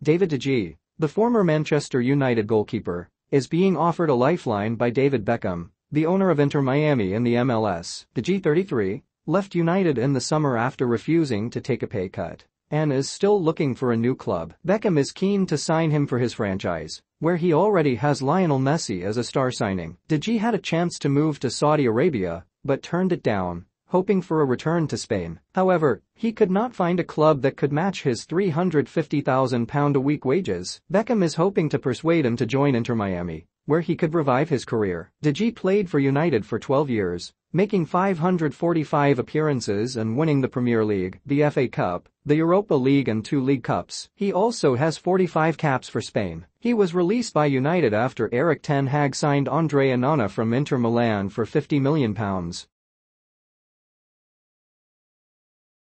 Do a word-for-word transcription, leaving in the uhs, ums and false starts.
David De Gea, the former Manchester United goalkeeper, is being offered a lifeline by David Beckham, the owner of Inter Miami in the M L S. De Gea, thirty-three, left United in the summer after refusing to take a pay cut and is still looking for a new club. Beckham is keen to sign him for his franchise, where he already has Lionel Messi as a star signing. De Gea had a chance to move to Saudi Arabia, but turned it down, hoping for a return to Spain. However, he could not find a club that could match his three hundred fifty thousand pounds a week wages. Beckham is hoping to persuade him to join Inter Miami, where he could revive his career. De Gea played for United for twelve years, making five hundred forty-five appearances and winning the Premier League, the F A Cup, the Europa League and two League Cups. He also has forty-five caps for Spain. He was released by United after Erik ten Hag signed Andre Onana from Inter Milan for fifty million pounds.